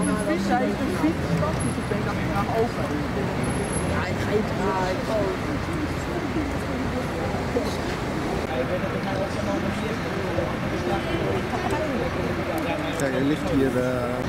op de fiets, hij heeft een fietsstap, dus ik denk dat ik eraan over. Ja, ik ga even Kijk, er ligt hier